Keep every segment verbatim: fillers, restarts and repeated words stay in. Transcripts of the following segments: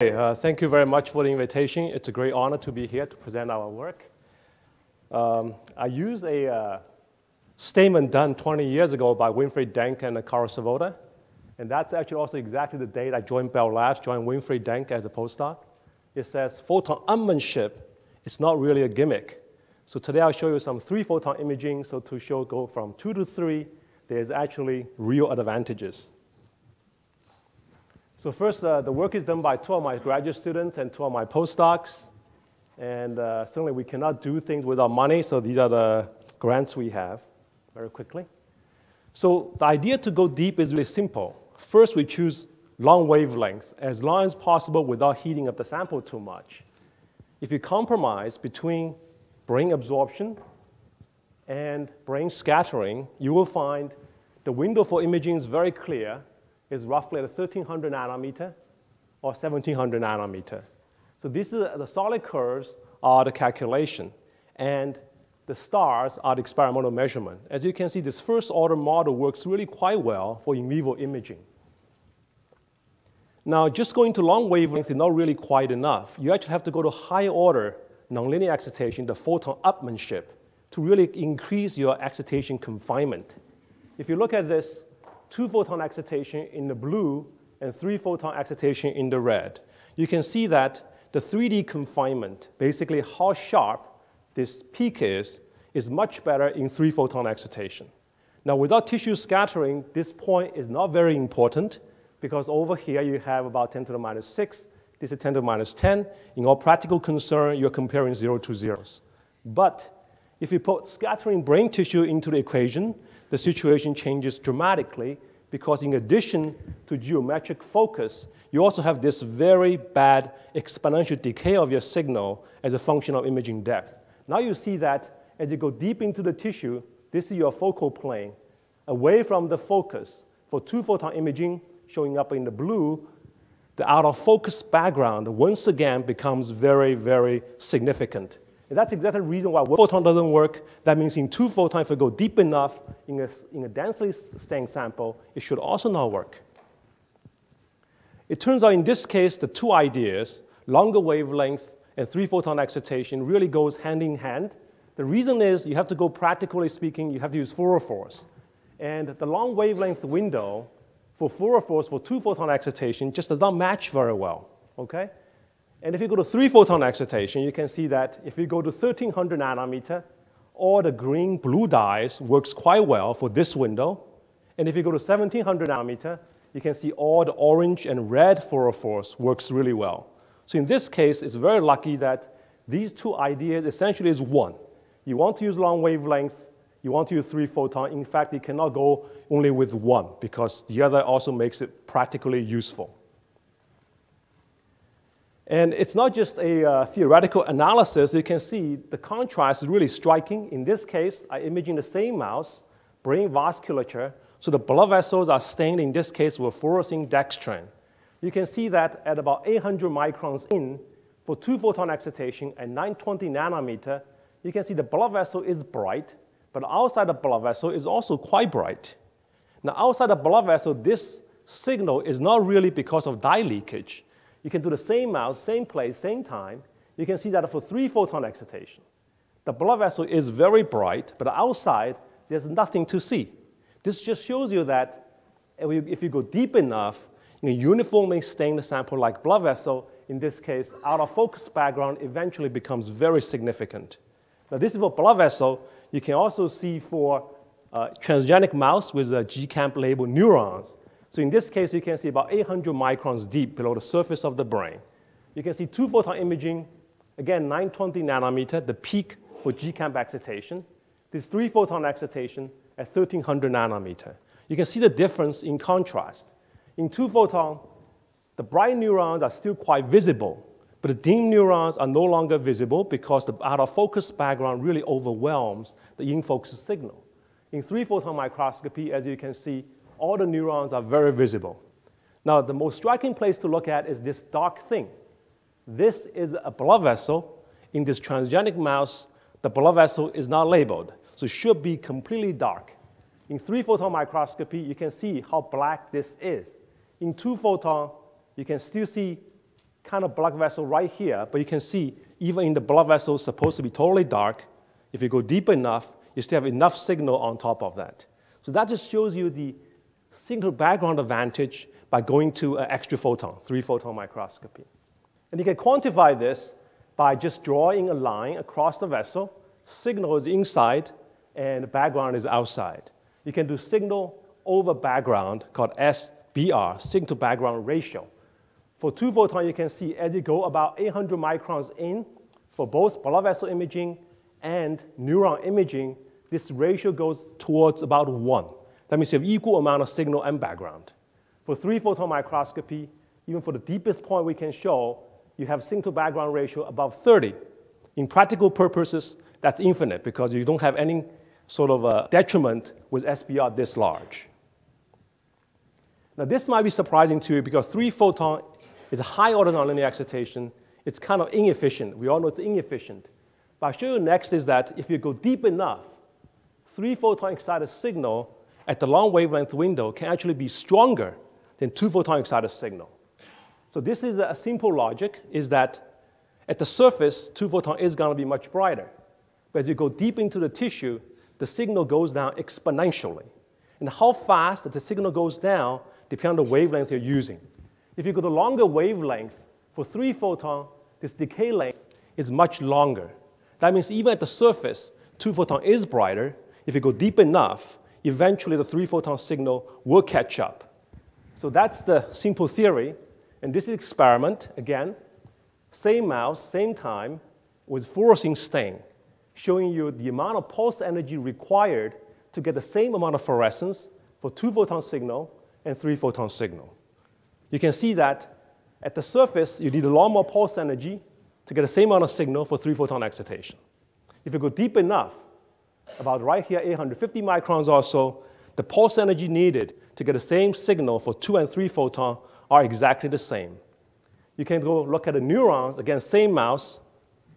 Uh, thank you very much for the invitation. It's a great honor to be here to present our work. Um, I use a uh, statement done twenty years ago by Winfried Denk and Karl Deisseroth, and that's actually also exactly the date I joined Bell Labs, joined Winfried Denk as a postdoc. It says, photon unmanship is not really a gimmick. So today I'll show you some three photon imaging, so to show go from two to three, there's actually real advantages. So first, uh, the work is done by two of my graduate students and two of my postdocs. And uh, certainly, we cannot do things without money, so these are the grants we have, very quickly. So the idea to go deep is really simple. First, we choose long wavelength, as long as possible without heating up the sample too much. If you compromise between brain absorption and brain scattering, you will find the window for imaging is very clear. Is roughly at thirteen hundred nanometer or seventeen hundred nanometer. So these are the solid curves are the calculation, and the stars are the experimental measurement. As you can see, this first order model works really quite well for in vivo imaging. Now, just going to long wavelength is not really quite enough. You actually have to go to high order nonlinear excitation, the photon upmanship, to really increase your excitation confinement. If you look at this, two photon excitation in the blue and three photon excitation in the red. You can see that the three D confinement, basically how sharp this peak is, is much better in three photon excitation. Now, without tissue scattering, this point is not very important because over here you have about ten to the minus six, this is ten to the minus ten. In all practical concern, you're comparing zero to zeros. But if you put scattering brain tissue into the equation, the situation changes dramatically because in addition to geometric focus, you also have this very bad exponential decay of your signal as a function of imaging depth. Now you see that as you go deep into the tissue, this is your focal plane, away from the focus. For two photon imaging showing up in the blue, the out of focus background once again becomes very, very significant. And that's exactly the reason why one photon doesn't work. That means in two photons, if we go deep enough in a, in a densely stained sample, it should also not work. It turns out in this case, the two ideas, longer wavelength and three photon excitation, really goes hand in hand. The reason is you have to go practically speaking, you have to use fluorophores. And the long wavelength window for fluorophores for two photon excitation just does not match very well, okay? And if you go to three photon excitation, you can see that if you go to thirteen hundred nanometer, all the green blue dyes works quite well for this window. And if you go to seventeen hundred nanometer, you can see all the orange and red fluorophores works really well. So in this case, it's very lucky that these two ideas essentially is one. You want to use long wavelength, you want to use three photon. In fact, you cannot go only with one because the other also makes it practically useful. And it's not just a uh, theoretical analysis. You can see the contrast is really striking. In this case, I'm imaging the same mouse, brain vasculature. So the blood vessels are stained, in this case, with fluorescein dextran. You can see that at about eight hundred microns in, for two photon excitation at nine twenty nanometer, you can see the blood vessel is bright, but outside the blood vessel is also quite bright. Now, outside the blood vessel, this signal is not really because of dye leakage. You can do the same mouse, same place, same time. You can see that for three photon excitation, the blood vessel is very bright, but outside, there's nothing to see. This just shows you that if you go deep enough, you can uniformly stain the sample like blood vessel. In this case, out of focus background eventually becomes very significant. Now, this is for blood vessel. You can also see for uh, transgenic mouse with a GCaMP label neurons. So in this case, you can see about eight hundred microns deep below the surface of the brain. You can see two photon imaging, again, nine twenty nanometer, the peak for GCaMP excitation. This three photon excitation at thirteen hundred nanometer. You can see the difference in contrast. In two photon, the bright neurons are still quite visible, but the dim neurons are no longer visible because the out-of-focus background really overwhelms the in-focus signal. In three photon microscopy, as you can see, all the neurons are very visible. Now, the most striking place to look at is this dark thing. This is a blood vessel. In this transgenic mouse, the blood vessel is not labeled, so it should be completely dark. In three-photon microscopy, you can see how black this is. In two-photon, you can still see kind of blood vessel right here, but you can see even in the blood vessel supposed to be totally dark, if you go deep enough, you still have enough signal on top of that. So that just shows you the signal background advantage by going to an extra photon, three photon microscopy. And you can quantify this by just drawing a line across the vessel. Signal is inside and background is outside. You can do signal over background called S B R, signal to background ratio. For two photon, you can see as you go about eight hundred microns in, for both blood vessel imaging and neuron imaging, this ratio goes towards about one. That means you have equal amount of signal and background. For three photon microscopy, even for the deepest point we can show, you have signal to background ratio above thirty. In practical purposes, that's infinite because you don't have any sort of a detriment with S B R this large. Now this might be surprising to you because three photon is a high order nonlinear excitation. It's kind of inefficient. We all know it's inefficient. But I'll show you next is that if you go deep enough, three photon excited signal at the long wavelength window can actually be stronger than two photon excited signal. So this is a simple logic, is that at the surface, two photon is going to be much brighter. But as you go deep into the tissue, the signal goes down exponentially. And how fast that the signal goes down depends on the wavelength you're using. If you go to longer wavelength, for three photon, this decay length is much longer. That means even at the surface, two photon is brighter. If you go deep enough, eventually the three photon signal will catch up. So that's the simple theory. And this is experiment, again, same mouse, same time, with fluorescein stain, showing you the amount of pulse energy required to get the same amount of fluorescence for two photon signal and three photon signal. You can see that at the surface, you need a lot more pulse energy to get the same amount of signal for three photon excitation. If you go deep enough, about right here, eight hundred fifty microns or so, the pulse energy needed to get the same signal for two and three photon are exactly the same. You can go look at the neurons, again, same mouse,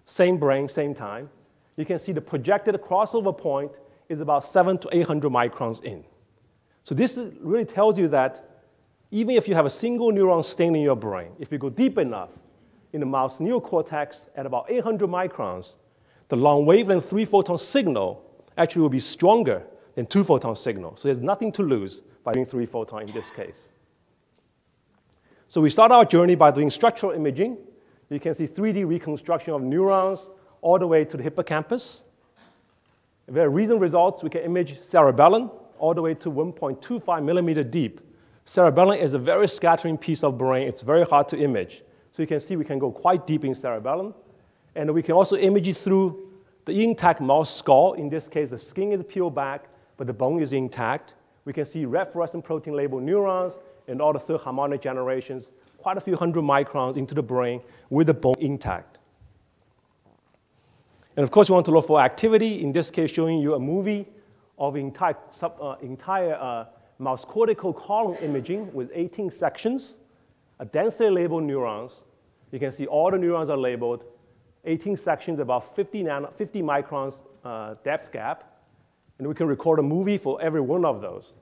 same brain, same time. You can see the projected crossover point is about seven to eight hundred microns in. So this is, really tells you that even if you have a single neuron stain in your brain, if you go deep enough in the mouse neocortex at about eight hundred microns, the long wavelength three photon signal actually will be stronger than two photon signal. So there's nothing to lose by doing three photon in this case. So we start our journey by doing structural imaging. You can see three D reconstruction of neurons all the way to the hippocampus. Very recent results, we can image cerebellum all the way to one point two five millimeter deep. Cerebellum is a very scattering piece of brain. It's very hard to image. So you can see we can go quite deep in cerebellum. And we can also image it through the intact mouse skull. In this case, the skin is peeled back, but the bone is intact. We can see red fluorescent protein labeled neurons and all the third harmonic generations, quite a few hundred microns into the brain with the bone intact. And of course, you want to look for activity, in this case showing you a movie of entire, sub, uh, entire uh, mouse cortical column imaging with eighteen sections, a densely labeled neurons. You can see all the neurons are labeled, eighteen sections, about fifty, nano, fifty microns uh, depth gap, and we can record a movie for every one of those.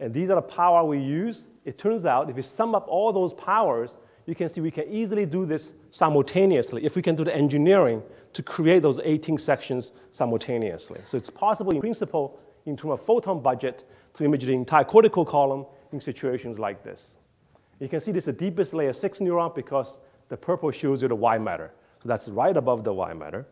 And these are the power we use. It turns out if you sum up all those powers, you can see we can easily do this simultaneously if we can do the engineering to create those eighteen sections simultaneously. So it's possible in principle, in terms of photon budget, to image the entire cortical column in situations like this. You can see this is the deepest layer six neuron because the purple shows you the Y matter. So that's right above the Y matter.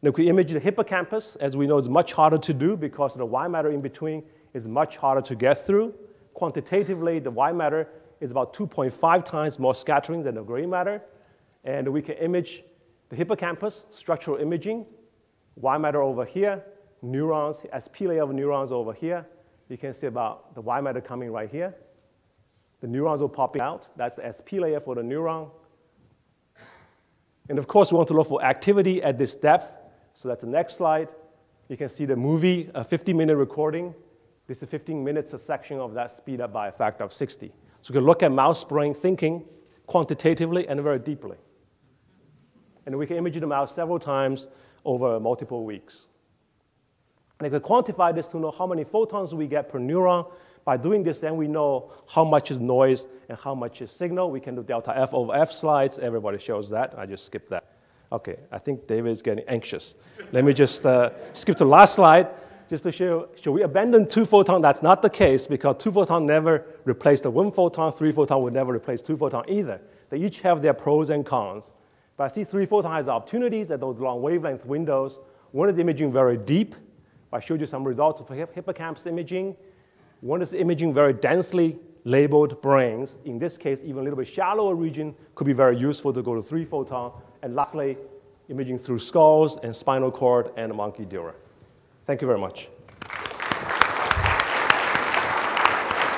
And if we image the hippocampus, as we know, it's much harder to do because the Y matter in between is much harder to get through. Quantitatively, the Y matter is about two point five times more scattering than the gray matter. And we can image the hippocampus, structural imaging, Y matter over here, neurons, S P layer of neurons over here. You can see about the Y matter coming right here. The neurons will pop out. That's the S P layer for the neuron. And of course, we want to look for activity at this depth. So that's the next slide. You can see the movie, a fifty minute recording. This is fifteen minutes a section of that speed up by a factor of sixty. So we can look at mouse brain thinking quantitatively and very deeply. And we can image the mouse several times over multiple weeks. And I could quantify this to know how many photons we get per neuron By doing this, then we know how much is noise and how much is signal. We can do delta F over F slides. Everybody shows that. I just skip that. Okay, I think David is getting anxious. Let me just uh, skip to the last slide just to show, should we abandon two photon? That's not the case, because two photon never replace the one photon. Three photon would never replace two photon either. They each have their pros and cons. But I see three photon has opportunities at those long wavelength windows. One is imaging very deep. I showed you some results for hippocampus imaging. One is imaging very densely labeled brains. In this case, even a little bit shallower region could be very useful to go to three photon. And lastly, imaging through skulls and spinal cord and monkey dura. Thank you very much.